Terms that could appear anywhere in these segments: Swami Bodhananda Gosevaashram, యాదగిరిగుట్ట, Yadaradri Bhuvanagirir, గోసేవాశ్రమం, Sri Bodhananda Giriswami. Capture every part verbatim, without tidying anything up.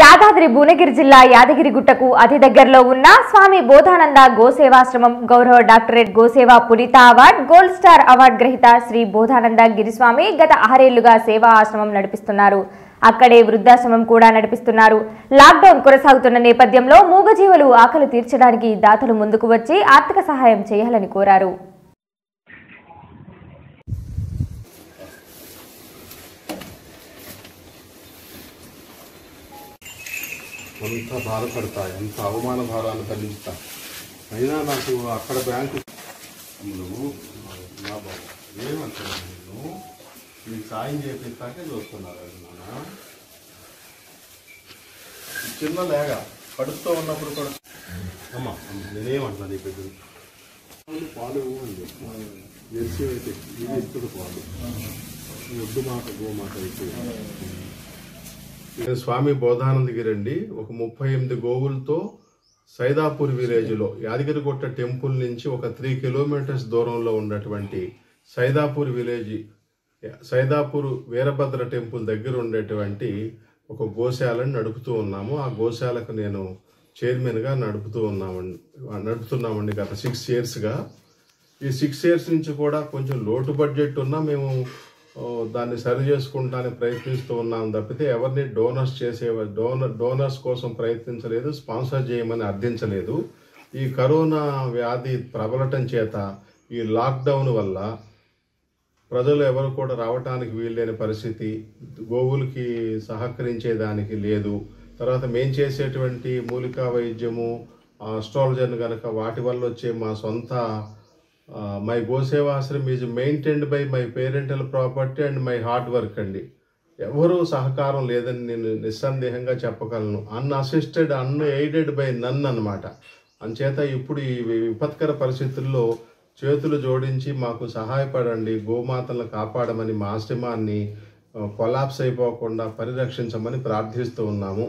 యాదాద్రి భువనగిరి జిల్లా యాదగిరిగుట్టకు అతి దగ్గరలో ఉన్న స్వామి బోధానంద గోసేవాశ్రమం గౌరవ డాక్టరేట్ గోసేవా పునీత అవార్డ్ గోల్డ్ స్టార్ అవార్డ్ గ్రహీత శ్రీ బోధానంద గిరిస్వామి గత ఆరేళ్లుగా సేవా ఆశ్రమం నడిపిస్తున్నారు. అక్కడే వృద్ధాశ్రమం కూడా నడిపిస్తున్నారు. లాక్డౌన్ కొనసాగుతున్న నేపథ్యంలో మూగజీవులు ఆకలి తీర్చడానికి దాతలు ముందుకు వచ్చి ఆర్థిక సహాయం చేయాలని కోరారు. अंत बाधपड़ता अंत अवमान भारा तल्ता अना अड़ बैंक सायं चेपा चूस्ना लेगा पड़ता अम्मा ने पालू पाल गोमाट स्वामी बोधानंद गिरी और मुफ्ई एम गोवल तो सैदापूर विलेज यादगिरिगुट्ट टेंपुल नीचे और थ्री किलोमीटर्स दूर में उठाने सैदापूर विलेज सैदापूर वीरभद्र टेंपुल दग्गर और गोशाल नडुपुतू उन्नामु आ गोशालकु नेनु चैर्मन गा नडुपुतू उन्नामु नडुपुतुन्नामंडि गत सिक्स इयर्स गा ई सिक्स इयर्स नुंचि कूडा कोंचें लोटु बड्जेट उन्ना मेमु దాన్ని సరి చేసుకోవడానికి ప్రయత్నిస్తూ ఉన్నాం తప్పితే ఎవర్ని డోనర్స్ చేసే డోనర్ డోనర్స్ కోసం ప్రయత్నించలేదు, స్పాన్సర్ చేయమని అర్థించలేదు. ఈ కరోనా వ్యాధి ప్రబలటం చేత ఈ లాక్ డౌన్ వల్ల ప్రజలు ఎవరు కూడా రావడానికి వీల్లేని పరిస్థితి, గోవులకి సహకరించేదానికి లేదు. తర్వాత మేం చేసేటువంటి మూలిక వైద్యము ఆస్ట్రాలజర్ గనక వాటి వల్ల వచ్చే మా సొంత Uh, my Gosevaashram is maintained by my parental property and my hard work andi. Evaru sahakaram ledani nenu nissandehanga cheppagalanu. Unassisted, unaided by none anamata. Ancheta ippudu vipatkara paristhitullo chetulu jodinchi maaku sahayapadandi, gomatanu kaapadamani maa ashramanni collapse ayipokunda parirakshichamani prarthistu unnamu.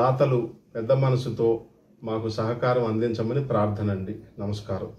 Daatalu pedda manasu tho maaku sahakaram andinchamanni prarthanandi. Namaskaram.